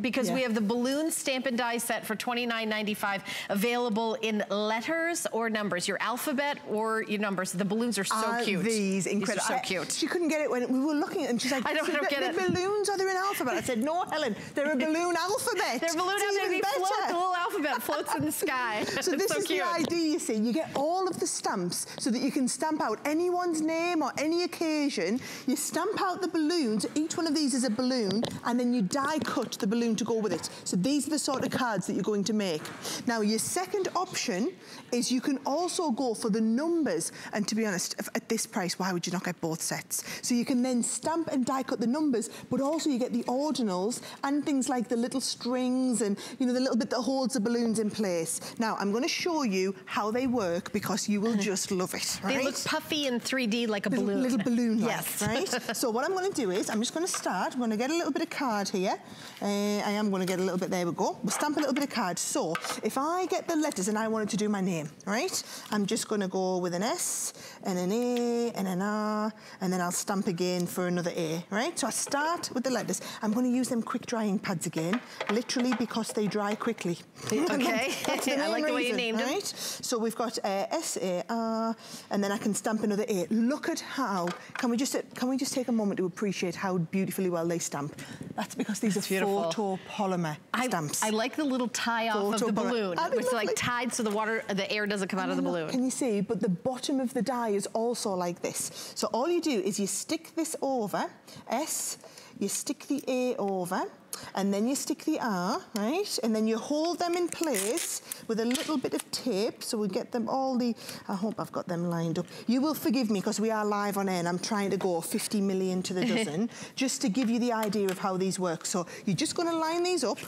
because we have the balloon stamp and die set for $29.95 available in letters or numbers, your alphabet or your numbers. The balloons are so cute. These incredible. These are so cute. She couldn't get it when we were looking at them. She's like, I don't get it. Balloons are there in alphabet? I said, no, Helen, they're a balloon alphabet. They're balloon alphabet. The little alphabet floats in the sky. So this is the idea, you see. You get all of the stamps so that you can stamp out anyone's name or any occasion. You stamp out the balloons. Each one of these is a balloon, and then you die cut the balloon to go with it. So these are the sort of cards that you're going to make. Now, your second option is you can also go for the numbers. And to be honest, at this price, why would you not get both sets? So you can then stamp and die cut the numbers, but also you get the ordinals and things like the little strings and, you know, the little bit that holds the balloons in place. Now, I'm going to show you how they work because you will just love it, right? They look puffy in 3D like a balloon. Little balloon like, yes. Right? So what I'm going to do is I'm just going to start. I'm going to get a little bit of card here. I am going to get a little bit, there we go. We'll stamp a little bit of card. So if I get the letters and I wanted to do my name, right? I'm just going to go with an S and an A and an R, and then I'll stamp again for another A, right? So I start with the letters. I'm going to use them quick drying pads again, literally because they dry quickly. Okay. That's the main I like the way reason, you named right? them. So we've got S, A, R, and then I can stamp another A. Look at how, can we just take a moment to appreciate how beautifully well they stamp? That's because these are photopolymer stamps. I like the little tie off of the balloon. It's like tied so the air doesn't come out of the balloon. Can you see? But the bottom of the die is also like this. So all you do is you stick this over, S, you stick the A over, and then you stick the R, right? And then you hold them in place with a little bit of tape so we get them all the... I hope I've got them lined up. You will forgive me because we are live on air and I'm trying to go 50 million to the dozen just to give you the idea of how these work. So you're just going to line these up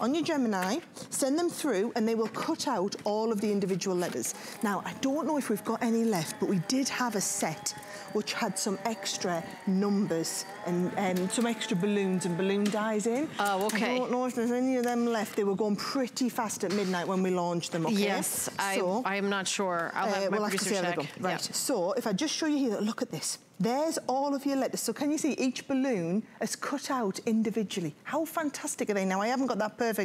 on your Gemini, send them through, and they will cut out all of the individual letters. Now, I don't know if we've got any left, but we did have a set which had some extra numbers and some extra balloons and balloon dies in. Oh, okay. I don't know if there's any of them left. They were going pretty fast at midnight when we launched them, okay? Yes, so, I am not sure. I'll have my producer check. Right, yeah. So if I just show you here, look at this. There's all of your letters. So can you see each balloon is cut out individually? How fantastic are they? Now, I haven't got that perfect.